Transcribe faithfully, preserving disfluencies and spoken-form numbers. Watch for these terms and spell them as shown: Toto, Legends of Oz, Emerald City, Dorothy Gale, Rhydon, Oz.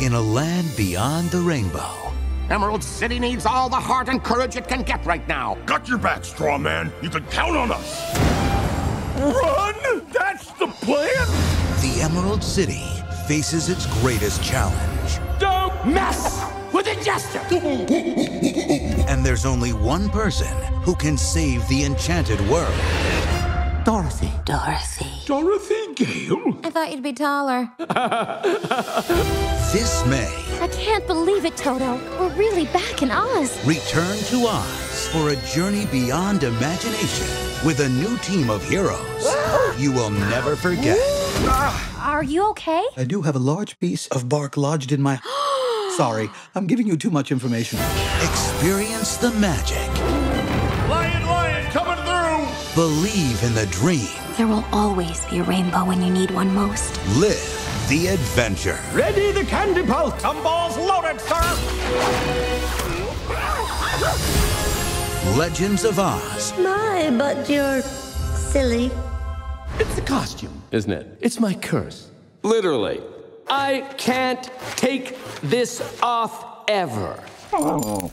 in a land beyond the rainbow. Emerald City needs all the heart and courage it can get right now. Got your back, Straw Man. You can count on us. Run! That's the plan? The Emerald City faces its greatest challenge. Don't mess with the Jester! And there's only one person who can save the enchanted world. Dorothy. Dorothy. Dorothy Gale? I thought you'd be taller. This May... I can't believe it, Toto. We're really back in Oz. Return to Oz for a journey beyond imagination with a new team of heroes you will never forget. Are you okay? I do have a large piece of bark lodged in my... Sorry, I'm giving you too much information. Experience the magic. Lion, lion, coming through! Believe in the dream. There will always be a rainbow when you need one most. Live the adventure. Ready the candy pulse. Some balls loaded, sir. Legends of Oz. My, but you're silly. It's the costume, isn't it? It's my curse. Literally. I can't take this off ever. Oh.